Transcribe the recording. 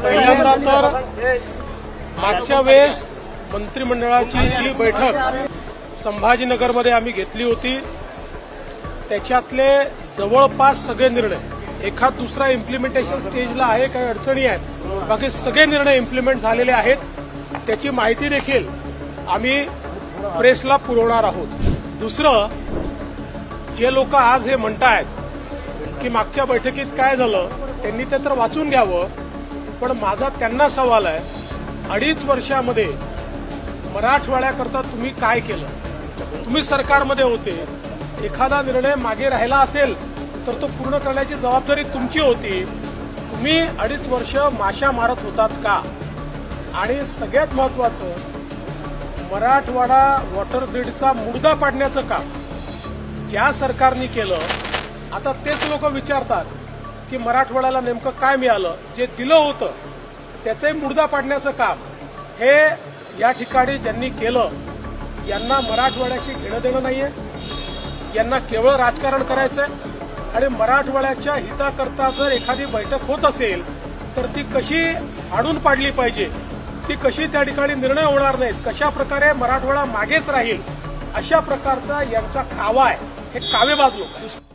पहिल्यांदा तर मागच्या वेळेस मंत्रिमंडळाची जी बैठक संभाजीनगरमध्ये आम्ही घेतली होती त्याच्यातले जवळपास सगळे निर्णय एखाद दुसरा इम्प्लिमेंटेशन स्टेजला आहे, काही अडचणी आहेत, बाकी सगळे निर्णय इम्प्लिमेंट झालेले आहेत। त्याची माहिती देखील आम्ही प्रेसला पुरवणार आहोत। दुसरं, जे लोक आज हे म्हणतायत की मागच्या बैठकीत काय झालं त्यांनी ते तर वाचून घ्यावं, पण माझा त्यांना सवाल आहे, 2.5 वर्षामध्ये मराठवाड्याकरता तुम्ही काय केलं? तुम्ही सरकारमध्ये होते, एखादा निर्णय मागे राहिला असेल तर तो पूर्ण करण्याची जबाबदारी तुमची होती। तुम्ही 2.5 वर्ष माशा मारत होतात का? आणि सगळ्यात महत्त्वाचं, मराठवाडा वॉटर ग्रीडचा मुर्दा पाडण्याचं काम ज्या सरकारने केलं, आता तेच लोक विचारतात की मराठवाड्याला नेमकं काय मिळालं, जे दिलं होतं त्याचाही मुर्दा पाडण्याचं काम हे या ठिकाणी ज्यांनी केलं यांना मराठवाड्याशी घेणं देणं नाहीये, यांना केवळ राजकारण करायचंय। आणि मराठवाड्याच्या हिताकरता जर एखादी बैठक होत असेल तर ती कशी हाणून पाडली पाहिजे, ती कशी त्या ठिकाणी निर्णय होणार नाहीत, कशा प्रकारे मराठवाडा मागेच राहील, अशा प्रकारचा यांचा कावा आहे। हे कावेबाज लोक